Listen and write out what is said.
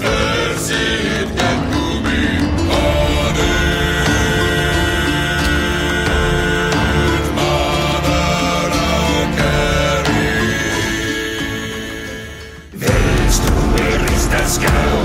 versit gagubim order. Let's go.